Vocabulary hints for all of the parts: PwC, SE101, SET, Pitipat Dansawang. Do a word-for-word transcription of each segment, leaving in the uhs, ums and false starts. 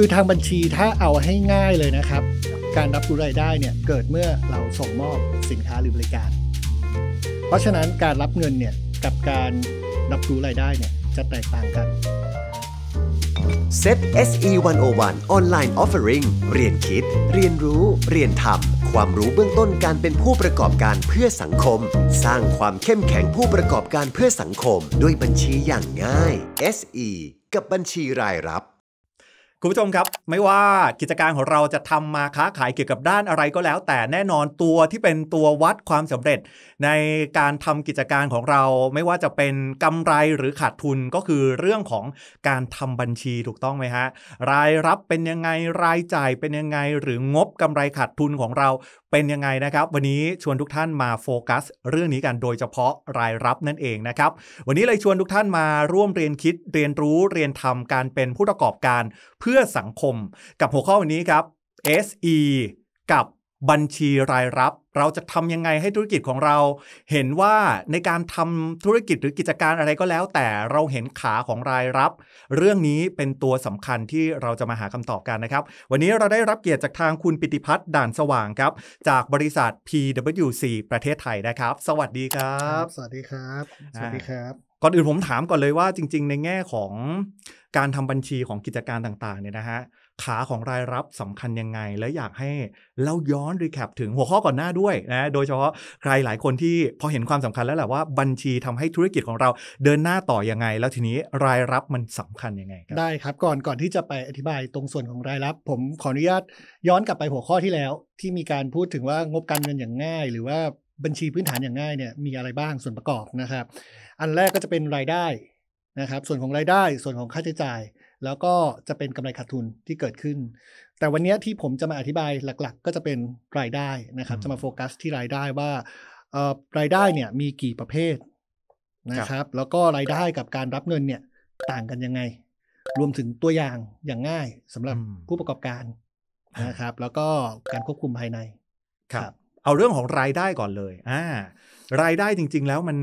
คือทางบัญชีถ้าเอาให้ง่ายเลยนะครับการรับรู้รายได้เนี่ยเกิดเมื่อเราส่งมอบสินค้าหรือบริการเพราะฉะนั้นการรับเงินเนี่ยกับการรับรู้รายได้เนี่ยจะแตกต่างกัน เซ็ต เอส อี หนึ่งศูนย์หนึ่ง Online Offering เรียนคิดเรียนรู้เรียนทำความรู้เบื้องต้นการเป็นผู้ประกอบการเพื่อสังคมสร้างความเข้มแข็งผู้ประกอบการเพื่อสังคมด้วยบัญชีอย่างง่าย เอส อี กับบัญชีรายรับคุณผู้ชมครับไม่ว่ากิจการของเราจะทำมาค้าขายเกี่ยวกับด้านอะไรก็แล้วแต่แน่นอนตัวที่เป็นตัววัดความสำเร็จในการทำกิจการของเราไม่ว่าจะเป็นกำไรหรือขาดทุนก็คือเรื่องของการทำบัญชีถูกต้องไหมฮะรายรับเป็นยังไงรายจ่ายเป็นยังไงหรืองบกำไรขาดทุนของเราเป็นยังไงนะครับวันนี้ชวนทุกท่านมาโฟกัสเรื่องนี้กันโดยเฉพาะรายรับนั่นเองนะครับวันนี้เลยชวนทุกท่านมาร่วมเรียนคิดเรียนรู้เรียนทำการเป็นผู้ประกอบการเพื่อสังคมกับหัวข้อวันนี้ครับ เอส อี กับบัญชีรายรับเราจะทำยังไงให้ธุรกิจของเราเห็นว่าในการทำธุรกิจหรือกิจการอะไรก็แล้วแต่เราเห็นขาของรายรับเรื่องนี้เป็นตัวสำคัญที่เราจะมาหาคำตอบกันนะครับวันนี้เราได้รับเกียรติจากทางคุณปิติพัฒน์ด่านสว่างครับจากบริษัท พี ดับเบิลยู ซี ประเทศไทยนะครับสวัสดีครับสวัสดีครับสวัสดีครับก่อนอื่นผมถามก่อนเลยว่าจริงๆในแง่ของการทำบัญชีของกิจการต่างๆเนี่ยนะฮะขาของรายรับสำคัญยังไงและอยากให้เราย้อนรีแคปถึงหัวข้อก่อนหน้าด้วยนะโดยเฉพาะใครหลายคนที่พอเห็นความสำคัญแล้วแหละว่าบัญชีทำให้ธุรกิจของเราเดินหน้าต่อยังไงแล้วทีนี้รายรับมันสำคัญยังไงครับได้ครับก่อนก่อนที่จะไปอธิบายตรงส่วนของรายรับผมขออนุญาตย้อนกลับไปหัวข้อที่แล้วที่มีการพูดถึงว่างบการเงินอย่างง่ายหรือว่าบัญชีพื้นฐานอย่างง่ายเนี่ยมีอะไรบ้างส่วนประกอบนะครับอันแรกก็จะเป็นรายได้นะครับส่วนของรายได้ส่วนของค่าใช้จ่ายแล้วก็จะเป็นกำไรขาดทุนที่เกิดขึ้นแต่วันนี้ที่ผมจะมาอธิบายหลักๆ ก็จะเป็นรายได้นะครับจะมาโฟกัสที่รายได้ว่ารายได้เนี่ยมีกี่ประเภทนะครับแล้วก็รายได้กับการรับเงินเนี่ยต่างกันยังไงรวมถึงตัวอย่างอย่างง่ายสำหรับผู้ประกอบการนะครับแล้วก็การควบคุมภายในครับเอาเรื่องของรายได้ก่อนเลยอ่ารายได้จริงๆแล้วมัน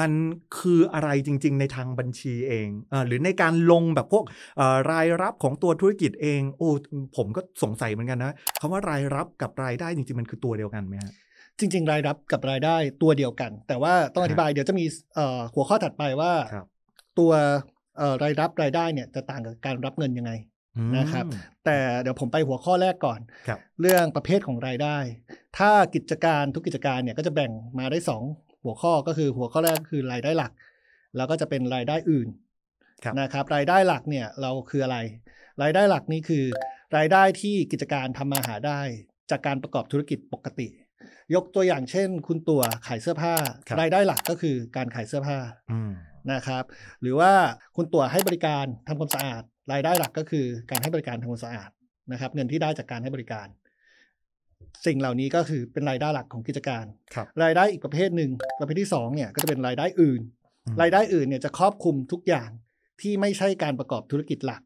มันคืออะไรจริงๆในทางบัญชีเองเอ่อหรือในการลงแบบพวกเอ่อรายรับของตัวธุรกิจเองโอ้ผมก็สงสัยเหมือนกันนะคำว่ารายรับกับรายได้จริงๆมันคือตัวเดียวกันไหมฮะจริงๆรายรับกับรายได้ตัวเดียวกันแต่ว่าต้องอธิบายเดี๋ยวจะมีเอ่อหัวข้อถัดไปว่าตัวเอ่อรายรับรายได้เนี่ยจะต่างกับการรับเงินยังไงนะครับแต่เดี๋ยวผมไปหัวข้อแรกก่อนเรื่องประเภทของรายได้ถ้ากิจการทุกกิจการเนี่ยก็จะแบ่งมาได้สองหัวข้อก็คือหัวข้อแรกคือรายได้หลักแล้วก็จะเป็นรายได้อื่นนะครับรายได้หลักเนี่ยเราคืออะไรรายได้หลักนี้คือรายได้ที่กิจการทำมาหาได้จากการประกอบธุรกิจปกติยกตัวอย่างเช่นคุณตัวขายเสื้อผ้ารายได้หลักก็คือการขายเสื้อผ้านะครับหรือว่าคุณตัวให้บริการทำความสะอาดรายได้หลักก็คือการให้บริการทำความสะอาดนะครับเงินที่ได้จากการให้บริการสิ่งเหล่านี้ก็คือเป็นรายได้หลักของกิจการรายได้อีกประเภทหนึ่งประเภทที่สองเนี่ยก็จะเป็นรายได้อื่นรายได้อื่นเนี่ยจะครอบคลุมทุกอย่างที่ไม่ใช่การประกอบธุรกิจหลัก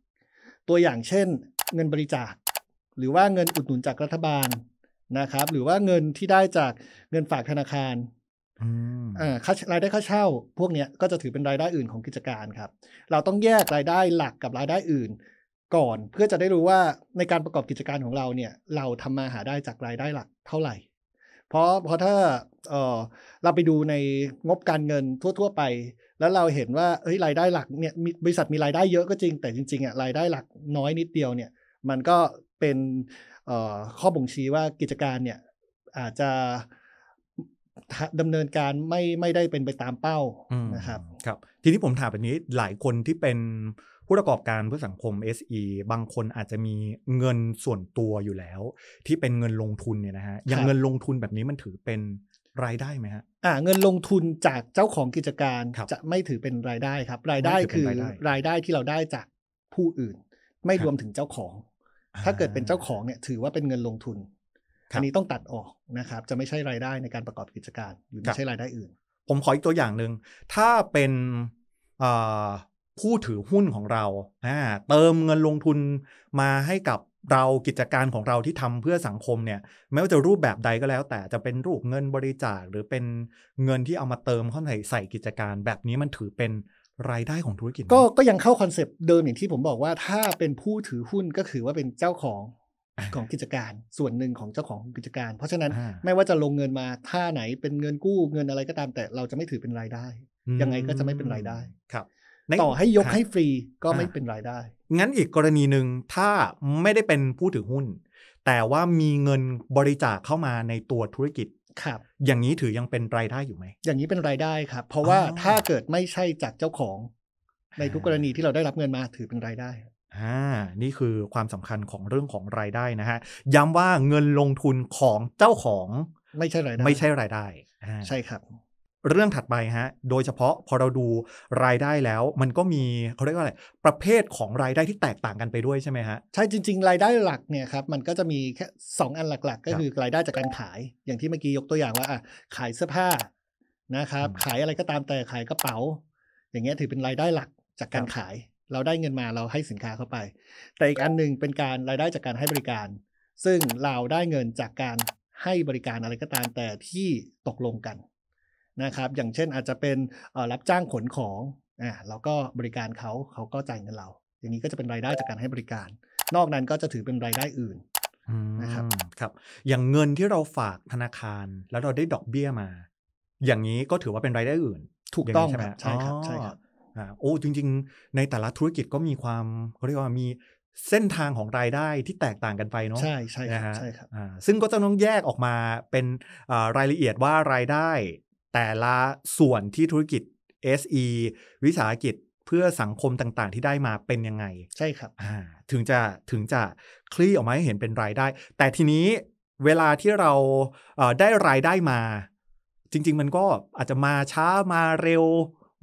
ตัวอย่างเช่นเงินบริจาคหรือว่าเงินอุดหนุนจากรัฐบาลนะครับหรือว่าเงินที่ได้จากเงินฝากธนาคารอ่ารายได้ค่าเช่าพวกนี้ก็จะถือเป็นรายได้อื่นของกิจการครับเราต้องแยกรายได้หลักกับรายได้อื่นก่อนเพื่อจะได้รู้ว่าในการประกอบกิจการของเราเนี่ยเราทำมาหาได้จากรายได้หลักเท่าไหร่เพราะเพราะถ้าเออเราไปดูในงบการเงินทั่วๆไปแล้วเราเห็นว่าเฮ้ยรายได้หลักเนี่ยบริษัทมีรายได้เยอะก็จริงแต่จริงๆอ่ะรายได้หลักน้อยนิดเดียวเนี่ยมันก็เป็นเอ่อข้อบ่งชี้ว่ากิจการเนี่ยอาจจะดำเนินการไม่ไม่ได้เป็นไปตามเป้านะครับครับทีนี้ผมถามแบบนี้หลายคนที่เป็นผู้ประกอบการเพื่อสังคม เอส อี บางคนอาจจะมีเงินส่วนตัวอยู่แล้วที่เป็นเงินลงทุนเนี่ยนะฮะอย่างเงินลงทุนแบบนี้มันถือเป็นรายได้ไหมฮะอ่าเงินลงทุนจากเจ้าของกิจการจะไม่ถือเป็นรายได้ครับรายได้คือรายได้ที่เราได้จากผู้อื่นไม่รวมถึงเจ้าของถ้าเกิดเป็นเจ้าของเนี่ยถือว่าเป็นเงินลงทุนอันนี้ต้องตัดออกนะครับจะไม่ใช่รายได้ในการประกอบกิจการหรือไม่ใช่รายได้อื่นผมขออีกตัวอย่างหนึ่งถ้าเป็นอ่าผู้ถือหุ้นของเราเติมเงินลงทุนมาให้กับเรากิจการของเราที่ทำเพื่อสังคมเนี่ยไม่ว่าจะรูปแบบใดก็แล้วแต่จะเป็นรูปเงินบริจาคหรือเป็นเงินที่เอามาเติมเข้าใส่กิจการแบบนี้มันถือเป็น รายได้ของธุรกิจก็ก็ยังเข้าคอนเซปต์เดิมอย่างที่ผมบอกว่าถ้าเป็นผู้ถือหุ้นก็คือว่าเป็นเจ้าของของกิจการส่วนหนึ่งของเจ้าของกิจการเพราะฉะนั้นไม่ว่าจะลงเงินมาท่าไหนเป็นเงินกู้เงินอะไรก็ตามแต่เราจะไม่ถือเป็นรายได้ยังไงก็จะไม่เป็นรายได้ครับต่อให้ยกให้ฟรีก็ไม่เป็นรายได้งั้นอีกกรณีหนึ่งถ้าไม่ได้เป็นผู้ถือหุ้นแต่ว่ามีเงินบริจาคเข้ามาในตัวธุรกิจครับอย่างนี้ถือยังเป็นรายได้อยู่ไหมอย่างนี้เป็นรายได้ครับเพราะว่าถ้าเกิดไม่ใช่จากเจ้าของในทุกกรณีที่เราได้รับเงินมาถือเป็นรายได้อ่านี่คือความสำคัญของเรื่องของรายได้นะฮะย้ำว่าเงินลงทุนของเจ้าของไม่ใช่รายได้ไม่ใช่รายได้ใช่ครับเรื่องถัดไปฮะโดยเฉพาะพอเราดูรายได้แล้วมันก็มีเขาเรียกว่าอะไรประเภทของรายได้ที่แตกต่างกันไปด้วยใช่ไหมฮะใช่จริงๆรายได้หลักเนี่ยครับมันก็จะมีแค่สองอันหลักๆก็คือรายได้จากการขายอย่างที่เมื่อกี้ยกตัวอย่างว่าอ่ะขายเสื้อผ้านะครับขายอะไรก็ตามแต่ขายกระเป๋าอย่างเงี้ยถือเป็นรายได้หลักจากการขายเราได้เงินมาเราให้สินค้าเข้าไปแต่อีกอันหนึ่งเป็นการรายได้จากการให้บริการซึ่งเราได้เงินจากการให้บริการอะไรก็ตามแต่ที่ตกลงกันนะครับอย่างเช่นอาจจะเป็นรับจ้างขนของอ่าเราก็บริการเขาเขาก็จ่ายเงินเราอย่างนี้ก็จะเป็นรายได้จากการให้บริการนอกนั้นก็จะถือเป็นรายได้อื่นนะครับครับอย่างเงินที่เราฝากธนาคารแล้วเราได้ดอกเบี้ยมาอย่างนี้ก็ถือว่าเป็นรายได้อื่นถูกต้องใช่ไหมใช่ครับใช่ครับอ่าโอ้จริงๆในแต่ละธุรกิจก็มีความเขาเรียกว่ามีเส้นทางของรายได้ที่แตกต่างกันไปเนาะใช่ใช่ครับใช่ครับอ่าซึ่งก็จะต้องแยกออกมาเป็นรายละเอียดว่ารายได้แต่ละส่วนที่ธุรกิจ เอส อี วิสาหกิจเพื่อสังคมต่างๆที่ได้มาเป็นยังไงใช่ครับถึงจะถึงจะคลี่ออกมาให้เห็นเป็นรายได้แต่ทีนี้เวลาที่เราได้รายได้มาจริงๆมันก็อาจจะมาช้ามาเร็ว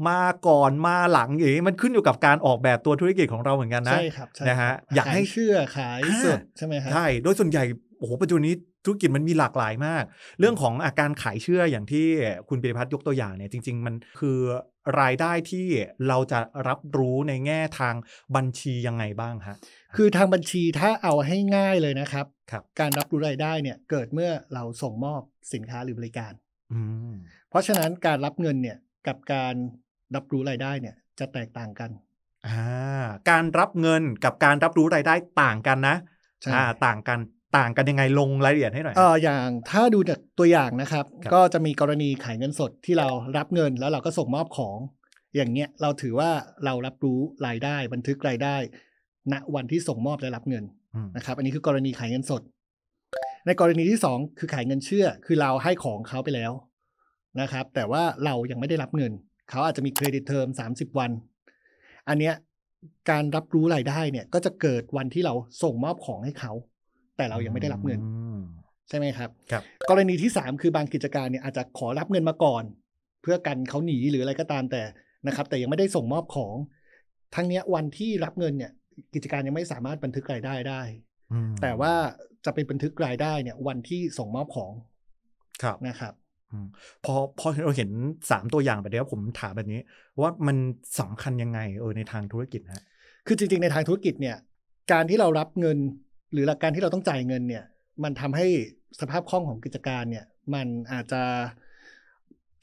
มาก่อนมาหลังอย่างนี้มันขึ้นอยู่กับการออกแบบตัวธุรกิจของเราเหมือนกันนะใช่ครับนะฮะอยากให้เชื่อขายสดใช่ไหมครับใช่โดยส่วนใหญ่โอ้โหปัจจุบันนี้ธุรกิจมันมีหลากหลายมากเรื่องของอาการขายเชื่ออย่างที่คุณปิติพัฒน์ยกตัวอย่างเนี่ยจริงๆมันคือรายได้ที่เราจะรับรู้ในแง่ทางบัญชียังไงบ้างฮะคือทางบัญชีถ้าเอาให้ง่ายเลยนะครับการรับรู้รายได้เนี่ยเกิดเมื่อเราส่งมอบสินค้าหรือบริการเพราะฉะนั้นการรับเงินเนี่ยกับการรับรู้รายได้เนี่ยจะแตกต่างกันการรับเงินกับการรับรู้รายได้ต่างกันนะต่างกันต่างกันยังไงลงรายละเอียดให้หน่อยเอออย่างถ้าดูจากตัวอย่างนะครับก็จะมีกรณีขายเงินสดที่เรารับเงินแล้วเราก็ส่งมอบของอย่างเงี้ยเราถือว่าเรารับรู้รายได้บันทึกรายได้ณวันที่ส่งมอบและรับเงินนะครับอันนี้คือกรณีขายเงินสดในกรณีที่สองคือขายเงินเชื่อคือเราให้ของเขาไปแล้วนะครับแต่ว่าเรายังไม่ได้รับเงินเขาอาจจะมีเครดิตเทอมสามสิบวันอันเนี้ยการรับรู้รายได้เนี่ยก็จะเกิดวันที่เราส่งมอบของให้เขาแต่เรายังไม่ได้รับเงินใช่ไหมครับครับกรณีที่สามคือบางกิจการเนี่ยอาจจะขอรับเงินมาก่อนเพื่อกันเขาหนีหรืออะไรก็ตามแต่นะครับแต่ยังไม่ได้ส่งมอบของทั้งเนี้ยวันที่รับเงินเนี่ยกิจการยังไม่สามารถบันทึกรายได้ได้แต่ว่าจะเป็นบันทึกรายได้เนี่ยวันที่ส่งมอบของครับนะครับพอพอเราเห็นสามตัวอย่างแบบนี้ผมถามแบบนี้ว่ามันสำคัญยังไงเออในทางธุรกิจฮะคือจริงๆในทางธุรกิจเนี่ยการที่เรารับเงินหรือหลักการที่เราต้องจ่ายเงินเนี่ยมันทำให้สภาพคล่องของกิจการเนี่ยมันอาจจะ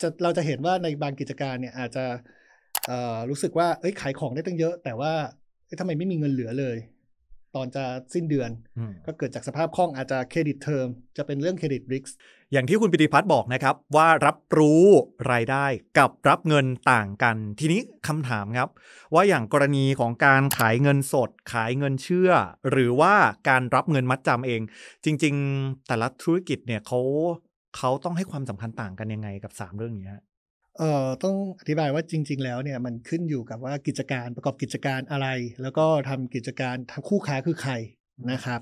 จะเราจะเห็นว่าในบางกิจการเนี่ยอาจจะรู้สึกว่าเอ้ยขายของได้ตั้งเยอะแต่ว่าทำไมไม่มีเงินเหลือเลยตอนจะสิ้นเดือนก็เกิดจากสภาพคล่องอาจจะเครดิตเทอมจะเป็นเรื่องเครดิตริสก์อย่างที่คุณปิติพัฒน์บอกนะครับว่ารับรู้รายได้กับรับเงินต่างกันทีนี้คำถามครับว่าอย่างกรณีของการขายเงินสดขายเงินเชื่อหรือว่าการรับเงินมัดจำเองจริงๆแต่ละธุรกิจเนี่ยเขาเขาต้องให้ความสำคัญต่างกันยังไงกับสามเรื่องนี้เอ่อต้องอธิบายว่าจริงๆแล้วเนี่ยมันขึ้นอยู่กับว่ากิจการประกอบกิจการอะไรแล้วก็ทำกิจการทำคู่ค้าคือใครนะครับ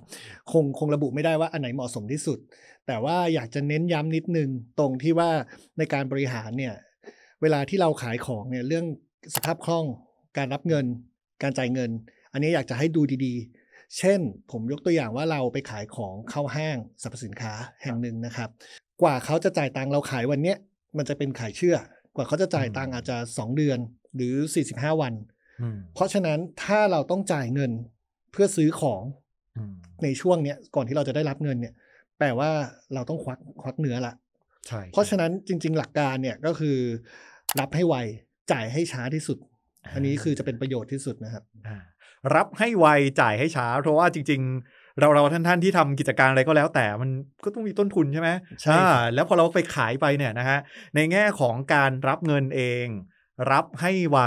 คงคงระบุไม่ได้ว่าอันไหนเหมาะสมที่สุดแต่ว่าอยากจะเน้นย้ำนิดนึงตรงที่ว่าในการบริหารเนี่ยเวลาที่เราขายของเนี่ยเรื่องสภาพคล่องการรับเงินการจ่ายเงินอันนี้อยากจะให้ดูดีๆเช่นผมยกตัวอย่างว่าเราไปขายของเข้าห้างสรรพสินค้าแห่งหนึ่งนะครับกว่าเขาจะจ่ายตังค์เราขายวันเนี้ยมันจะเป็นขายเชื่อกว่าเขาจะจ่ายตังค์อาจจะสองเดือนหรือสี่สิบห้าวันเพราะฉะนั้นถ้าเราต้องจ่ายเงินเพื่อซื้อของในช่วงเนี้ยก่อนที่เราจะได้รับเงินเนี่ยแปลว่าเราต้องควักควักเนื้อละใช่เพราะฉะนั้นจริงๆหลักการเนี่ยก็คือรับให้ไวจ่ายให้ช้าที่สุด อันนี้คือจะเป็นประโยชน์ที่สุดนะครับรับให้ไวจ่ายให้ช้าเพราะว่าจริงๆเราเราท่านท่านที่ทำกิจการอะไรก็แล้วแต่มันก็ต้องมีต้นทุนใช่ไหมใช่แล้วพอเราไปขายไปเนี่ยนะฮะในแง่ของการรับเงินเองรับให้ไว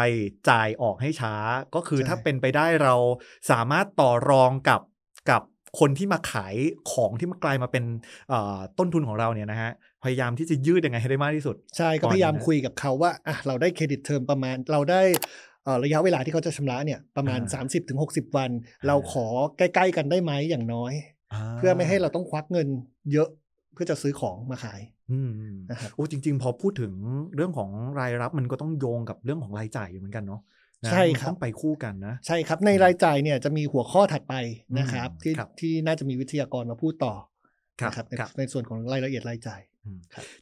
จ่ายออกให้ช้าก็คือถ้าเป็นไปได้เราสามารถต่อรองกับกับคนที่มาขายของที่มันกลายมาเป็นต้นทุนของเราเนี่ยนะฮะพยายามที่จะยืดยังไงให้ได้มากที่สุดใช่ก็พยายามคุยกับเขาว่าอ่ะเราได้เครดิตเทอมประมาณเราได้ระยะเวลาที่เขาจะชำระเนี่ยประมาณ สามสิบถึงหกสิบ วันเราขอใกล้ๆกันได้ไหมอย่างน้อยเพื่อไม่ให้เราต้องควักเงินเยอะเพื่อจะซื้อของมาขายอืมโอ้จริงๆพอพูดถึงเรื่องของรายรับมันก็ต้องโยงกับเรื่องของรายจ่ายอยู่เหมือนกันเนาะใช่ครับต้องไปคู่กันนะใช่ครับในรายจ่ายเนี่ยจะมีหัวข้อถัดไปนะครับที่ที่น่าจะมีวิทยากรมาพูดต่อครับในส่วนของรายละเอียดรายจ่าย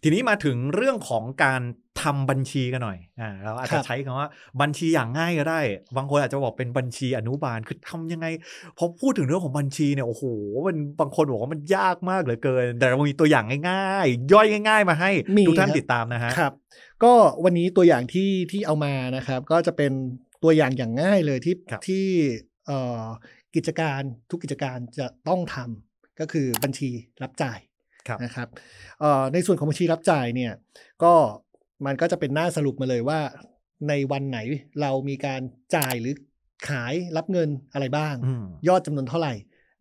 ทีนี้มาถึงเรื่องของการทำบัญชีกันหน่อยอ่าเราอาจจะใช้คำว่าบัญชีอย่างง่ายก็ได้บางคนอาจจะบอกเป็นบัญชีอนุบาลคือทำยังไงพอพูดถึงเรื่องของบัญชีเนี่ยโอ้โหมันบางคนบอกว่ามันยากมากเหลือเกินแต่เรามีตัวอย่างง่ายๆย่อยง่ายๆมาให้ทุกท่านติดตามนะฮะครับก็วันนี้ตัวอย่างที่ที่เอามานะครับก็จะเป็นตัวอย่างอย่างง่ายเลยที่ที่เอ่อกิจการทุกกิจการจะต้องทำก็คือบัญชีรับจ่ายนะครับในส่วนของบัญชีรับจ่ายเนี่ยก็มันก็จะเป็นหน้าสรุปมาเลยว่าในวันไหนเรามีการจ่ายหรือขายรับเงินอะไรบ้างยอดจำนวนเท่าไหร่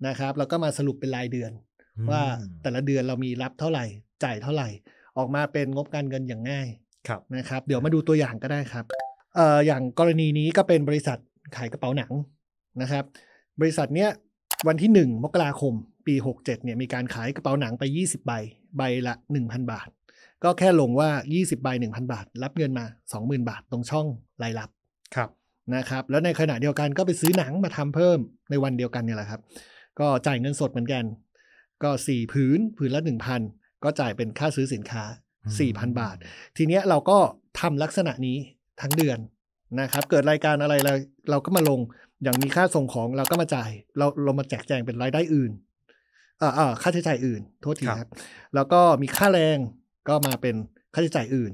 นะครับแล้วก็มาสรุปเป็นรายเดือนว่าแต่ละเดือนเรามีรับเท่าไหร่จ่ายเท่าไหร่ออกมาเป็นงบการเงินอย่างง่ายนะครับเดี๋ยวมาดูตัวอย่างก็ได้ครับอย่างกรณีนี้ก็เป็นบริษัทขายกระเป๋าหนังนะครับบริษัทเนี้ยวันที่ หนึ่งมกราคมปีหกสิบเจ็ดเนี่ยมีการขายกระเป๋าหนังไปยี่สิบใบใบละ หนึ่งพัน บาทก็แค่ลงว่ายี่สิบใบ หนึ่งพัน บาทรับเงินมา สองหมื่น บาทตรงช่องรายรับครับนะครับแล้วในขณะเดียวกันก็ไปซื้อหนังมาทำเพิ่มในวันเดียวกันเนี่ยแหละครับก็จ่ายเงินสดเหมือนกันก็สี่ผืนผืนละ หนึ่งพัน ก็จ่ายเป็นค่าซื้อสินค้า สี่พัน บาททีเนี้ยเราก็ทำลักษณะนี้ทั้งเดือนนะครับเกิดรายการอะไรเราเราก็มาลงอย่างมีค่าส่งของเราก็มาจ่ายเราเรามาแจกแจงเป็นรายได้อื่นเอ่อเอ่อค่าใช้จ่ายอื่นโทษทีครับแล้วก็มีค่าแรงก็มาเป็นค่าใช้จ่ายอื่น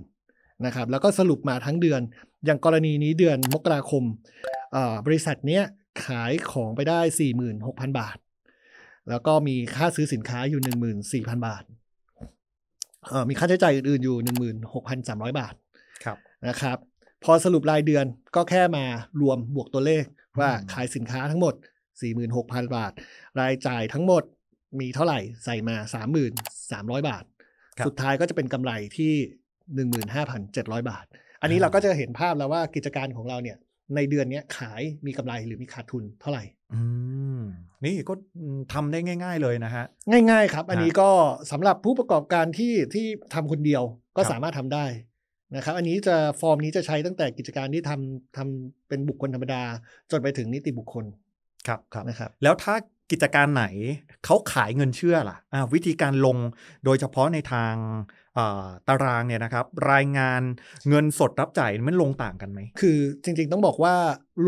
นะครับแล้วก็สรุปมาทั้งเดือนอย่างกรณีนี้เดือนมกราคมเอ่อบริษัทเนี้ยขายของไปได้ สี่หมื่นหกพัน บาทแล้วก็มีค่าซื้อสินค้าอยู่ หนึ่งหมื่นสี่พัน บาทเอ่อมีค่าใช้จ่ายอื่นๆอยู่ หนึ่งหมื่นหกพันสามร้อย บาทครับนะครับพอสรุปรายเดือนก็แค่มารวมบวกตัวเลขว่าขายสินค้าทั้งหมด สี่หมื่นหกพัน บาทรายจ่ายทั้งหมดมีเท่าไหร่ใส่มา สามหมื่นสามร้อย บาทสุดท้ายก็จะเป็นกำไรที่ หนึ่งหมื่นห้าพันเจ็ดร้อย บาทอันนี้เราก็จะเห็นภาพแล้วว่ากิจการของเราเนี่ยในเดือนนี้ขายมีกำไรหรือมีขาดทุนเท่าไหร่อืมนี่ก็ทำได้ง่ายๆเลยนะฮะง่ายๆครับอันนี้ก็สำหรับผู้ประกอบการที่ที่ทำคนเดียวก็สามารถทำได้นะครับอันนี้จะฟอร์มนี้จะใช้ตั้งแต่กิจการที่ทำทำเป็นบุคคลธรรมดาจนไปถึงนิติบุคคลครับครับนะครับแล้วถ้ากิจการไหนเขาขายเงินเชื่อล่ะวิธีการลงโดยเฉพาะในทางตารางเนี่ยนะครับรายงานเงินสดรับจ่ายมันลงต่างกันไหมคือจริงๆต้องบอกว่า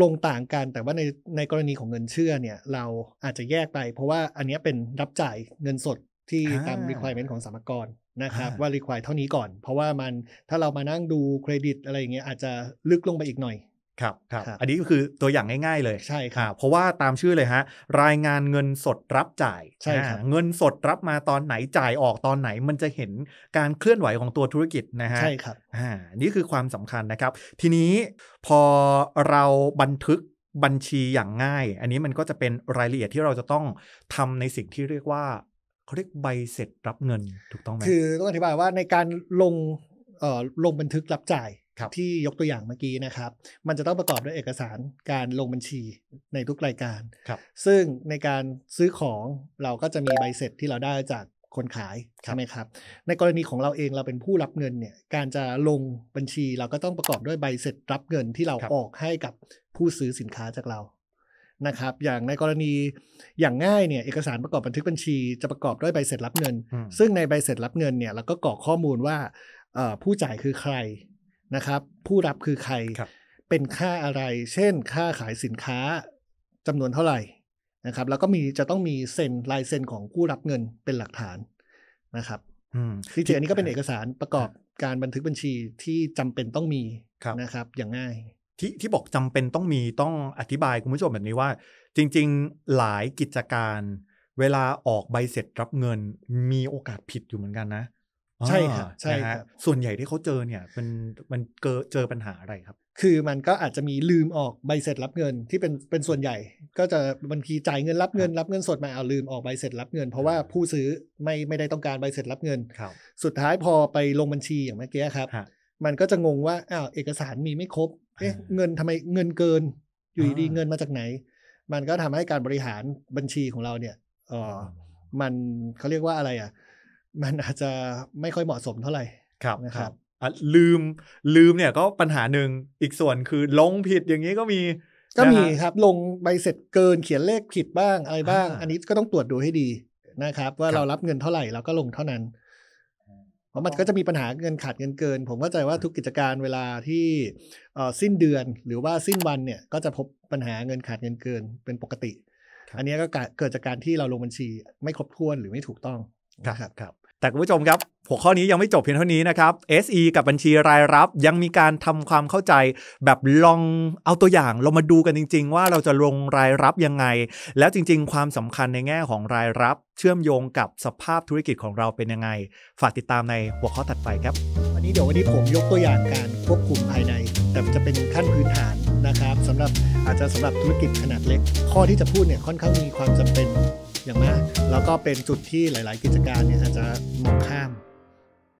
ลงต่างกันแต่ว่าในในกรณีของเงินเชื่อเนี่ยเราอาจจะแยกไปเพราะว่าอันนี้เป็นรับจ่ายเงินสดที่ตาม requirement ของสรรพากรนะครับว่า require เท่านี้ก่อนเพราะว่ามันถ้าเรามานั่งดูเครดิตอะไรอย่างเงี้ยอาจจะลึกลงไปอีกหน่อยครับครับอันนี้ก็คือตัวอย่างง่ายๆเลยใช่ครับเพราะว่าตามชื่อเลยฮะรายงานเงินสดรับจ่ายใช่ครับเงินสดรับมาตอนไหนจ่ายออกตอนไหนมันจะเห็นการเคลื่อนไหวของตัวธุรกิจนะฮะใช่ครับอ่านี่คือความสำคัญนะครับทีนี้พอเราบันทึกบัญชีอย่างง่ายอันนี้มันก็จะเป็นรายละเอียดที่เราจะต้องทำในสิ่งที่เรียกว่าเขาเรียกใบเสร็จรับเงินถูกต้องไหมคือต้องอธิบายว่าในการลงเอ่อลงบันทึกรับจ่ายที่ยกตัวอย่างเมื่อกี้นะครับมันจะต้องประกอบด้วยเอกสารการลงบัญชีในทุกรายการซึ่งในการซื้อของเราก็จะมีใบเสร็จที่เราได้จากคนขายใช่ไหมครับในกรณีของเราเองเราเป็นผู้รับเงินเนี่ยการจะลงบัญชีเราก็ต้องประกอบด้วยใบเสร็จรับเงินที่เราออกให้กับผู้ซื้อสินค้าจากเรานะครับอย่างในกรณีอย่างง่ายเนี่ยเอกสารประกอบบันทึกบัญชีจะประกอบด้วยใบเสร็จรับเงินซึ่งในใบเสร็จรับเงินเนี่ยเราก็กรอกข้อมูลว่าผู้จ่ายคือใครนะครับผู้รับคือใครเป็นค่าอะไรเช่นค่าขายสินค้าจำนวนเท่าไหร่นะครับแล้วก็มีจะต้องมีเซ็นลายเซ็นของผู้รับเงินเป็นหลักฐานนะครับจริงๆอันนี้ก็เป็นเอกสารประกอบการบันทึกบัญชีที่จำเป็นต้องมีนะครับอย่างง่าย ที่ที่บอกจำเป็นต้องมีต้องอธิบายคุณผู้ชมแบบนี้ว่าจริงๆหลายกิจการเวลาออกใบเสร็จรับเงินมีโอกาสผิดอยู่เหมือนกันนะใช่ครับใช่ครับส่วนใหญ่ที่เขาเจอเนี่ยมันมันเจอเจอปัญหาอะไรครับคือมันก็อาจจะมีลืมออกใบเสร็จรับเงินที่เป็นเป็นส่วนใหญ่ก็จะบางทีจ่ายเงินรับเงินรับเงินสดมาเอาลืมออกใบเสร็จรับเงินเพราะว่าผู้ซื้อไม่ไม่ได้ต้องการใบเสร็จรับเงินสุดท้ายพอไปลงบัญชีอย่างเมื่อกี้ครับมันก็จะงงว่าอ้าวเอกสารมีไม่ครบเอ๊ะเงินทำไมเงินเกินอยู่ดีเงินมาจากไหนมันก็ทำให้การบริหารบัญชีของเราเนี่ยเออมันเขาเรียกว่าอะไรอ่ะมันอาจจะไม่ค่อยเหมาะสมเท่าไหร่ครับนะครับลืมลืมเนี่ยก็ปัญหาหนึ่งอีกส่วนคือลงผิดอย่างนี้ก็มีก็มีครับลงใบเสร็จเกินเขียนเลขผิดบ้างอะไรบ้างอันนี้ก็ต้องตรวจดูให้ดีนะครับว่าเรารับเงินเท่าไหร่เราก็ลงเท่านั้นเพราะมันก็จะมีปัญหาเงินขาดเงินเกินผมเข้าใจว่าทุกกิจการเวลาที่สิ้นเดือนหรือว่าสิ้นวันเนี่ยก็จะพบปัญหาเงินขาดเงินเกินเป็นปกติอันนี้ก็เกิดจากการที่เราลงบัญชีไม่ครบถ้วนหรือไม่ถูกต้องครับครับแต่คุณผู้ชมครับหัวข้อนี้ยังไม่จบเพียงเท่านี้นะครับ เอส อี กับบัญชีรายรับยังมีการทำความเข้าใจแบบลองเอาตัวอย่างเรามาดูกันจริงๆว่าเราจะลงรายรับยังไงแล้วจริงๆความสำคัญในแง่ของรายรับเชื่อมโยงกับสภาพธุรกิจของเราเป็นยังไงฝากติดตามในหัวข้อถัดไปครับวันนี้เดี๋ยววันนี้ผมยกตัวอย่างการควบคุมภายในแต่จะเป็นขั้นพื้นฐานนะครับสำหรับอาจจะสำหรับธุรกิจขนาดเล็กข้อที่จะพูดเนี่ยค่อนข้างมีความจำเป็นอย่างมากแล้วก็เป็นจุดที่หลายๆกิจการเนี่ยอาจจะมองข้าม